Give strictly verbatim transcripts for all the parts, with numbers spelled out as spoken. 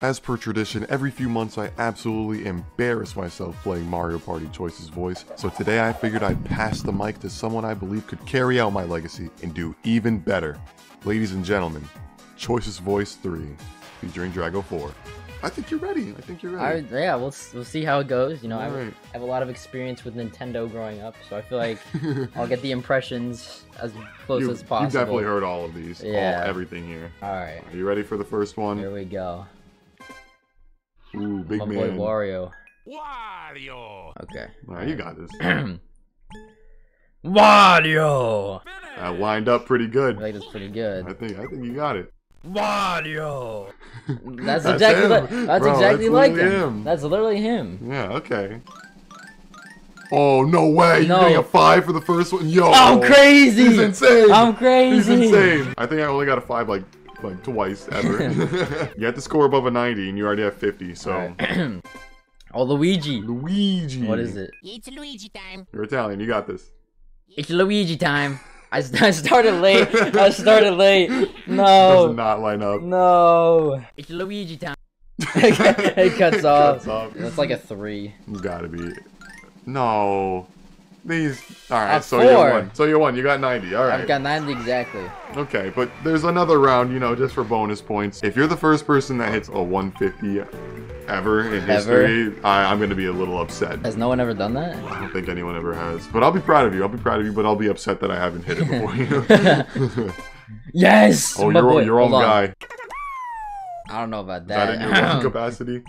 As per tradition, every few months I absolutely embarrass myself playing Mario Party Choices Voice, so today I figured I'd pass the mic to someone I believe could carry out my legacy and do even better. Ladies and gentlemen, Choices Voice three, featuring Drago four. I think you're ready, I think you're ready. I, yeah, we'll, we'll see how it goes, you know, I, right. I have a lot of experience with Nintendo growing up, so I feel like I'll get the impressions as close you, as possible. You definitely heard all of these, yeah. all, everything here. Alright. Are you ready for the first one? Here we go. Ooh, big man. My boy Wario. Wario! Okay. Alright, you got this. Wario! That lined up pretty good. I think it's pretty good. I think, I think you got it. Wario! That's, that's exactly, him. Like, that's Bro, exactly that's like him. him. That's literally him. Yeah, okay. Oh, no way! No. You're getting a five for the first one? Yo! I'm crazy! He's insane! I'm crazy! He's insane! I think I only got a five, like, Like twice ever. You have to score above a ninety, and you already have fifty. So, right. Oh, Luigi. Luigi. What is it? It's Luigi time. You're Italian. You got this. It's Luigi time. I, I started late. I started late. No. Does not line up. No. It's Luigi time. It cuts off. That's like a three. You gotta be. No. These. All right, so you won. So you won. You got ninety. All right. I've got ninety exactly. Okay, but there's another round, you know, just for bonus points. If you're the first person that hits a one fifty ever in history, I, I'm going to be a little upset. Has no one ever done that? I don't think anyone ever has. But I'll be proud of you. I'll be proud of you, but I'll be upset that I haven't hit it before you. Yes! Oh, you're your own guy. I don't know about that. Is that in your own capacity?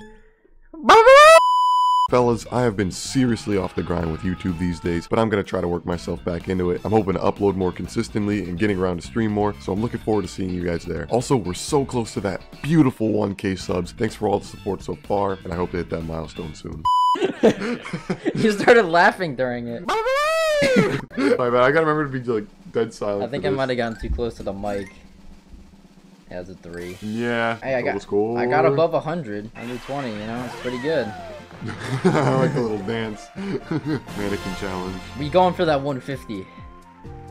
Fellas, I have been seriously off the grind with YouTube these days, but I'm going to try to work myself back into it. I'm hoping to upload more consistently and getting around to stream more, so I'm looking forward to seeing you guys there. Also, we're so close to that beautiful one K subs. Thanks for all the support so far, and I hope to hit that milestone soon. You started laughing during it. Sorry, man, I gotta remember to be like dead silent. I think I might have gotten too close to the mic. Yeah, it was a three. Yeah, hey, I got, cool. I got above one hundred, one twenty, you know, it's pretty good. I like the little dance. Mannequin challenge. We going for that one fifty.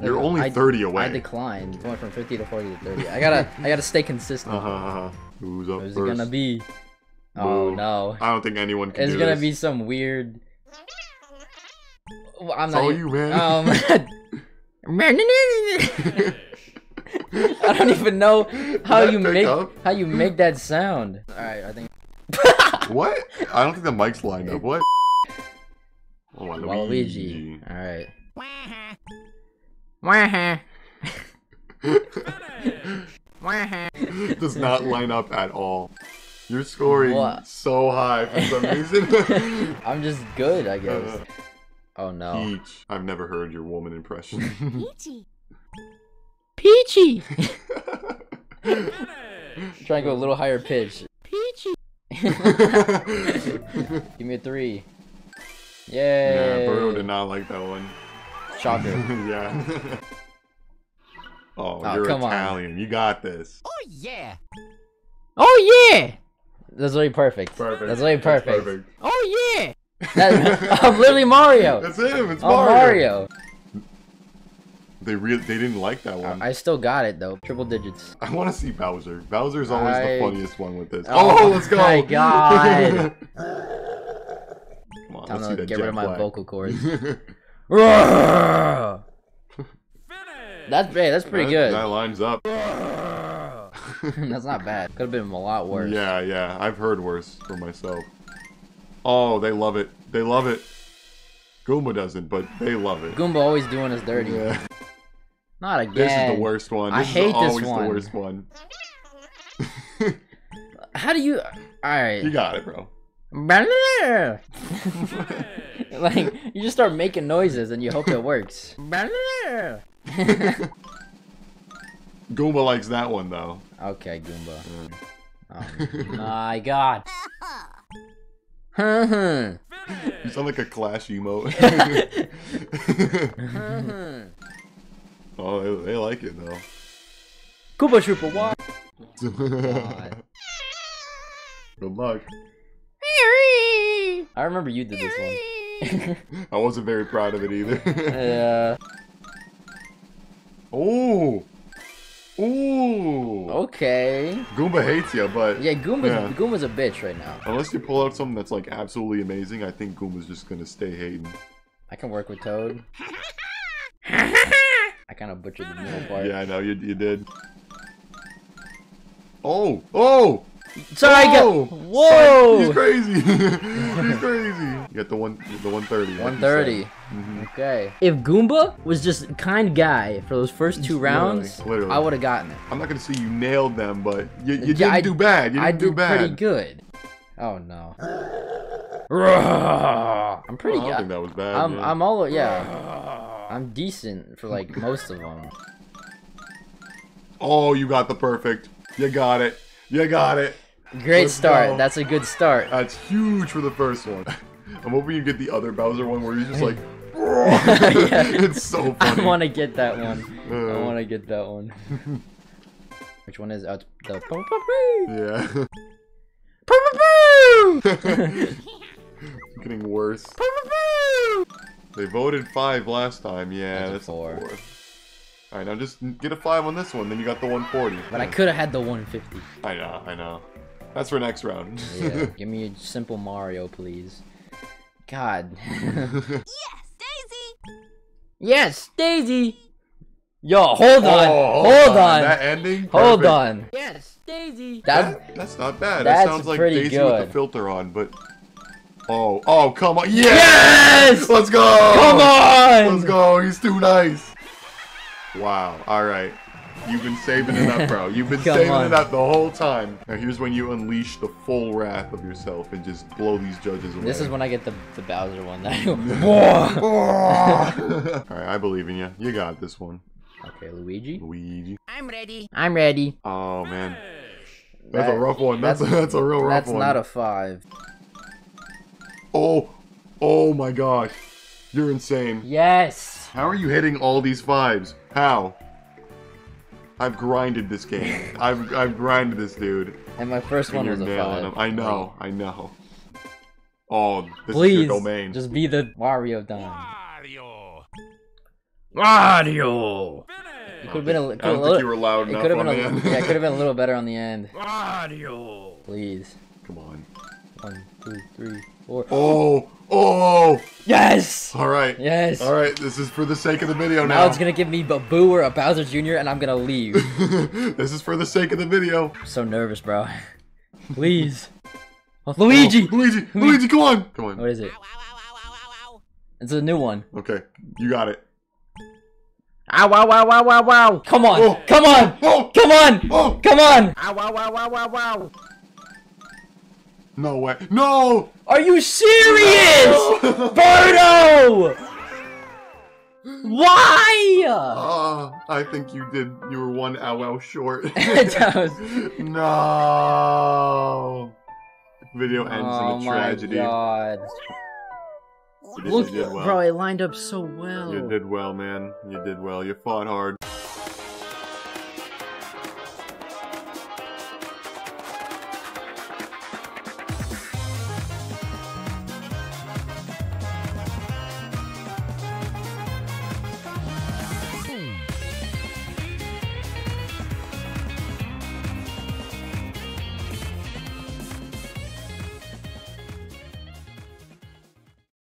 You're like, only thirty I, away. I declined. Going from fifty to forty to thirty. I gotta, I gotta stay consistent. Uh huh. Uh-huh. Who's up Who's first? It gonna be? Oh Boo. No. I don't think anyone can. It's do gonna this. be some weird. Well, I'm it's not. Oh, you man. Um. I don't even know how you make up? how you make that sound. All right, I think. What? I don't think the mic's lined up. What? Oh, Waluigi. Waluigi. Alright. Waha. Waha. Does not line up at all. You're scoring what? so high for some reason. I'm just good, I guess. Uh, oh no. Peach. I've never heard your woman impression. Peachy. Peachy. Trying to go a little higher pitch. Peachy. Give me a three. Yay! Yeah, Birdo did not like that one. Shocker. Yeah. Oh, oh, you're come Italian. On. You got this. Oh yeah. Oh yeah. That's really perfect. Perfect. That's really perfect. That's perfect. Oh yeah. That, I'm literally Mario. That's him. It's oh, Mario. Mario. They really they didn't like that one. I still got it though. Triple digits. I want to see Bowser. Bowser's always I... the funniest one with this. Oh, oh let's go! Oh my god! Come on, Time let's to see get rid of my flag. vocal cords. That's hey, that's pretty that, good. That lines up. That's not bad. Could have been a lot worse. Yeah, yeah. I've heard worse for myself. Oh, they love it. They love it. Goomba doesn't, but they love it. Goomba always doing us dirty. Yeah. Not again. This is the worst one. This I hate is always this one. the worst one. How do you? All right. You got it, bro. Like you just start making noises and you hope it works. Goomba likes that one though. Okay, Goomba. Mm. Oh my god. You sound like a Clash emote. Oh, they, they like it though. Koopa Troopa, why? Good luck. I remember you did this one. I wasn't very proud of it either. Yeah. uh... Oh! Ooh. Okay. Goomba hates you, but yeah, Goomba's yeah. Goomba's a bitch right now. Unless you pull out something that's like absolutely amazing, I think Goomba's just gonna stay hating. I can work with Toad. I kind of butchered the middle part. Yeah, I know you you did. Oh! Oh! Sorry, oh! I got. Whoa! He's crazy. He's crazy. You got the one, the one thirty. one thirty. Mm-hmm. Okay. If Goomba was just kind guy for those first two rounds, literally, literally. I would have gotten it. I'm not gonna say you nailed them, but you, you didn't I, do bad. You didn't I do bad. Pretty good. Oh no. I'm pretty. Oh, I don't think that was bad. I'm, yeah. I'm all yeah. I'm decent for like most of them. Oh, you got the perfect. You got it. You got it. Great Let's start. Go. That's a good start. That's huge for the first one. I'm hoping you get the other Bowser one where he's just like, it's so funny. I want to get that one. Uh, I want to get that one. Which one is out? The pom pom Yeah. Pom pom Getting worse. Pom pom They voted five last time. Yeah, that's, that's a four. A four. Alright, now just get a five on this one, then you got the one forty. But yeah. I could have had the one fifty. I know, I know. That's for next round. Yeah, give me a simple Mario, please. God. Yes, Daisy! Yes, Daisy! Yo, hold oh, on! Hold, hold on. on! That ending? Perfect. Hold on! Yes, Daisy! That, that, that's not bad. That sounds like Daisy good. with the filter on, but... Oh, oh, come on! Yes! Yes! Let's go! Come on! Let's go, he's too nice! Wow, alright. You've been saving it up, bro. You've been saving on. it up the whole time. Now here's when you unleash the full wrath of yourself and just blow these judges away. This is when I get the, the Bowser one. Alright, I believe in you. You got this one. Okay, Luigi. Luigi. I'm ready. I'm ready. Oh, man. That's that, a rough one. That's, that's, a, that's a real rough that's one. That's not a five. Oh. Oh, my gosh. You're insane. Yes. How are you hitting all these fives? How? I've grinded this game. I've I've grinded this dude. And my first and one was a five. Him. I know. Like, I know. Oh, this please, is your domain. Just be the Wario done. Wario. Wario. It could have been a. I don't a little, think you were loud enough. It could have been. A, yeah, it could have been a little better on the end. Wario. Please. Come on. One, two, three, four. Oh. Oh! Yes! Alright. Yes. Alright, this is for the sake of the video now. Now it's gonna give me a boo or a Bowser Junior and I'm gonna leave. This is for the sake of the video. I'm so nervous, bro. Please. Oh, Luigi! Oh, Luigi! Luigi! Luigi, come on! Come on. What is it? Ow, ow, ow, ow, ow. It's a new one. Okay, you got it. Ow, ow, ow, ow, ow, ow. Come on! Oh. Come on! Oh. Come on! Oh. Come on! Ow, ow, ow, ow, ow, ow. No way. No! Are you serious? No. Birdo! Why? Uh, I think you did. You were one ow ow short. That was... No. Video ends oh in a tragedy. My God. Look, well. Bro, it lined up so well. You did well, man. You did well. You fought hard.